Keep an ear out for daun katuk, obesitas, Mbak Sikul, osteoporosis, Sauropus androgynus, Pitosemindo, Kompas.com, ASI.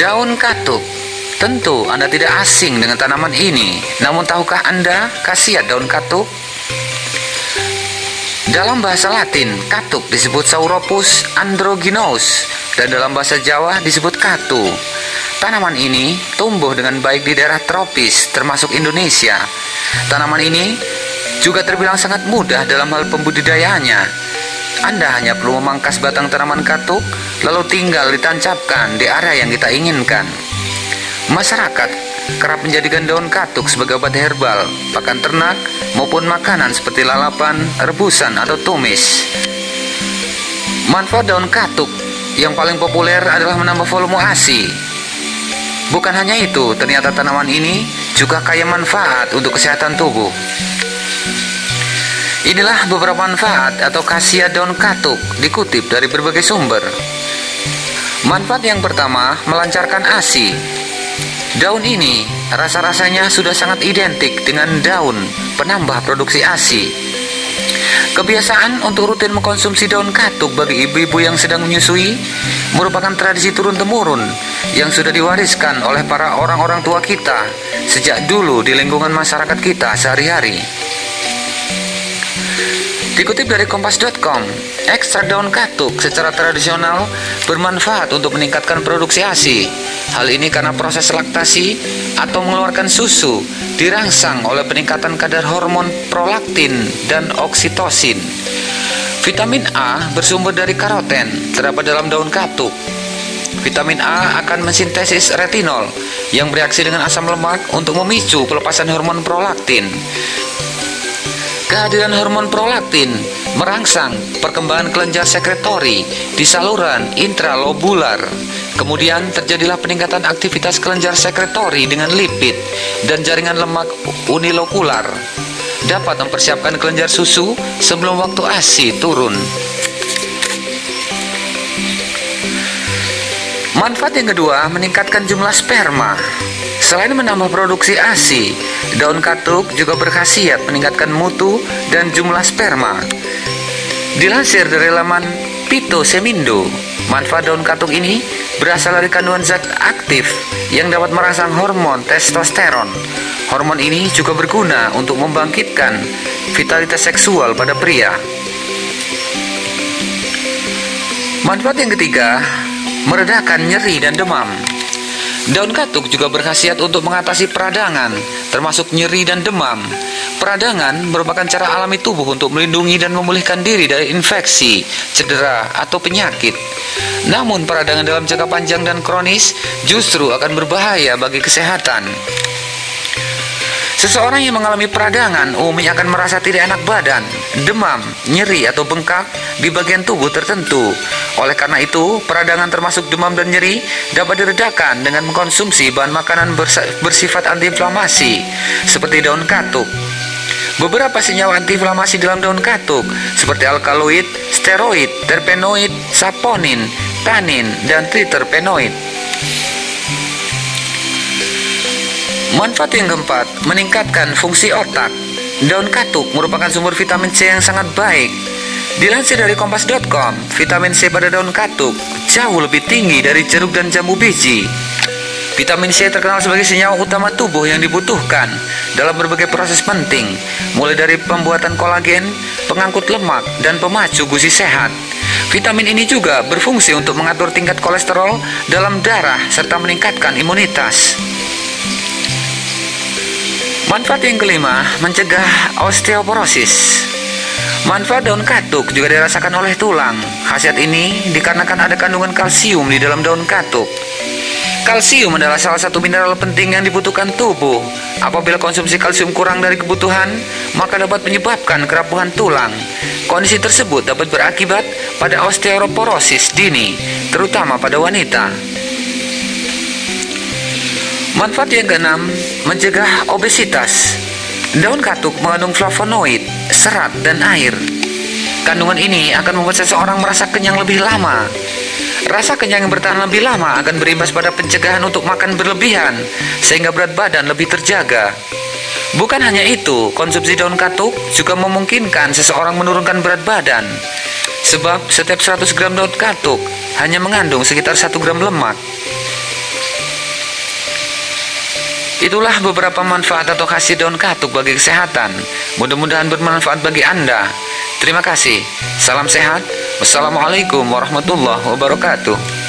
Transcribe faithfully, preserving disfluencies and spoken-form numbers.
Daun katuk. Tentu Anda tidak asing dengan tanaman ini. Namun tahukah Anda khasiat daun katuk? Dalam bahasa Latin, katuk disebut Sauropus androgynus dan dalam bahasa Jawa disebut katu. Tanaman ini tumbuh dengan baik di daerah tropis, termasuk Indonesia. Tanaman ini juga terbilang sangat mudah dalam hal pembudidayaannya. Anda hanya perlu memangkas batang tanaman katuk, lalu tinggal ditancapkan di area yang kita inginkan. Masyarakat kerap menjadikan daun katuk sebagai obat herbal, pakan ternak, maupun makanan seperti lalapan, rebusan, atau tumis. Manfaat daun katuk yang paling populer adalah menambah volume A S I. Bukan hanya itu, ternyata tanaman ini juga kaya manfaat untuk kesehatan tubuh. Inilah beberapa manfaat atau khasiat daun katuk dikutip dari berbagai sumber. Manfaat yang pertama, melancarkan A S I. Daun ini rasa-rasanya sudah sangat identik dengan daun, penambah produksi A S I. Kebiasaan untuk rutin mengkonsumsi daun katuk bagi ibu-ibu yang sedang menyusui merupakan tradisi turun-temurun yang sudah diwariskan oleh para orang-orang tua kita sejak dulu di lingkungan masyarakat kita sehari-hari. Dikutip dari Kompas dot com, ekstrak daun katuk secara tradisional bermanfaat untuk meningkatkan produksi A S I. Hal ini karena proses laktasi atau mengeluarkan susu dirangsang oleh peningkatan kadar hormon prolaktin dan oksitosin. Vitamin A bersumber dari karoten terdapat dalam daun katuk. Vitamin A akan mensintesis retinol yang bereaksi dengan asam lemak untuk memicu pelepasan hormon prolaktin. Kehadiran hormon prolaktin merangsang perkembangan kelenjar sekretori di saluran intralobular. Kemudian terjadilah peningkatan aktivitas kelenjar sekretori dengan lipid dan jaringan lemak unilokular. Dapat mempersiapkan kelenjar susu sebelum waktu A S I turun. Manfaat yang kedua, meningkatkan jumlah sperma. Selain menambah produksi A S I, daun katuk juga berkhasiat meningkatkan mutu dan jumlah sperma. Dilansir dari laman Pitosemindo, manfaat daun katuk ini berasal dari kandungan zat aktif yang dapat merangsang hormon testosteron. Hormon ini juga berguna untuk membangkitkan vitalitas seksual pada pria. Manfaat yang ketiga, meredakan nyeri dan demam. Daun katuk juga berkhasiat untuk mengatasi peradangan, termasuk nyeri dan demam. Peradangan merupakan cara alami tubuh untuk melindungi dan memulihkan diri dari infeksi, cedera, atau penyakit. Namun, peradangan dalam jangka panjang dan kronis justru akan berbahaya bagi kesehatan. Seseorang yang mengalami peradangan umumnya akan merasa tidak enak badan, demam, nyeri atau bengkak di bagian tubuh tertentu. Oleh karena itu, peradangan termasuk demam dan nyeri dapat diredakan dengan mengkonsumsi bahan makanan bersifat antiinflamasi seperti daun katuk. Beberapa senyawa antiinflamasi dalam daun katuk seperti alkaloid, steroid, terpenoid, saponin, tanin, dan triterpenoid. Manfaat yang keempat, meningkatkan fungsi otak. Daun katuk merupakan sumber vitamin C yang sangat baik. Dilansir dari Kompas dot com, vitamin C pada daun katuk jauh lebih tinggi dari jeruk dan jambu biji. Vitamin C terkenal sebagai senyawa utama tubuh yang dibutuhkan dalam berbagai proses penting, mulai dari pembuatan kolagen, pengangkut lemak, dan pemacu gusi sehat. Vitamin ini juga berfungsi untuk mengatur tingkat kolesterol dalam darah serta meningkatkan imunitas. Manfaat yang kelima, mencegah osteoporosis. Manfaat daun katuk juga dirasakan oleh tulang. Khasiat ini dikarenakan ada kandungan kalsium di dalam daun katuk. Kalsium adalah salah satu mineral penting yang dibutuhkan tubuh. Apabila konsumsi kalsium kurang dari kebutuhan, maka dapat menyebabkan kerapuhan tulang. Kondisi tersebut dapat berakibat pada osteoporosis dini, terutama pada wanita. Manfaat yang keenam, mencegah obesitas. Daun katuk mengandung flavonoid, serat, dan air. Kandungan ini akan membuat seseorang merasa kenyang lebih lama. Rasa kenyang yang bertahan lebih lama akan berimbas pada pencegahan untuk makan berlebihan, sehingga berat badan lebih terjaga. Bukan hanya itu, konsumsi daun katuk juga memungkinkan seseorang menurunkan berat badan, sebab setiap seratus gram daun katuk hanya mengandung sekitar satu gram lemak. Itulah beberapa manfaat atau khasiat daun katuk bagi kesehatan. Mudah-mudahan bermanfaat bagi Anda. Terima kasih. Salam sehat. Wassalamualaikum warahmatullahi wabarakatuh.